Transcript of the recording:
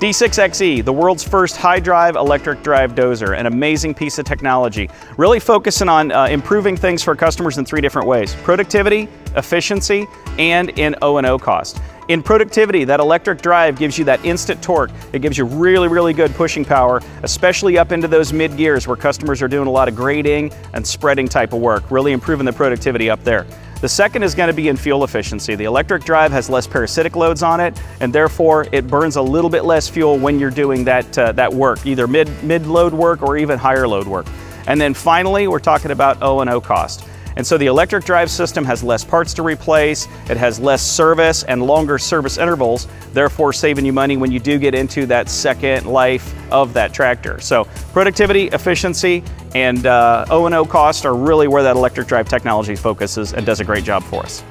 D6XE, the world's first high-drive electric drive dozer, an amazing piece of technology. Really focusing on improving things for customers in three different ways: productivity, efficiency, and in O&O cost. In productivity, that electric drive gives you that instant torque. It gives you really, really good pushing power, especially up into those mid gears where customers are doing a lot of grading and spreading type of work, really improving the productivity up there. The second is going to be in fuel efficiency. The electric drive has less parasitic loads on it, and therefore it burns a little bit less fuel when you're doing that work, either mid-load work or even higher load work. And then finally, we're talking about O&O cost. And so the electric drive system has less parts to replace, it has less service and longer service intervals, therefore saving you money when you do get into that second life of that tractor. So productivity, efficiency, and O&O cost are really where that electric drive technology focuses and does a great job for us.